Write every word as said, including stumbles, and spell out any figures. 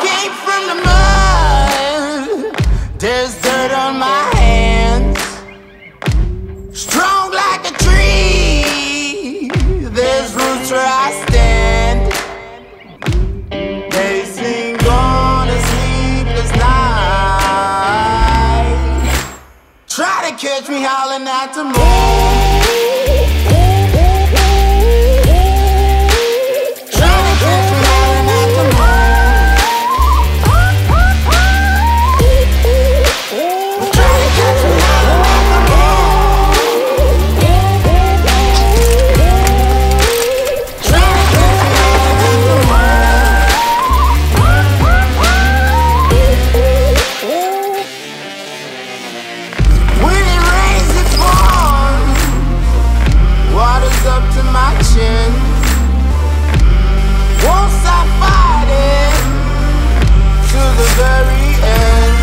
came from the mud. There's dirt on my hands, strong like a tree. There's roots where I stand. They sing on a sleepless night, try to catch me howling at the moon. Once I fight it to the very end.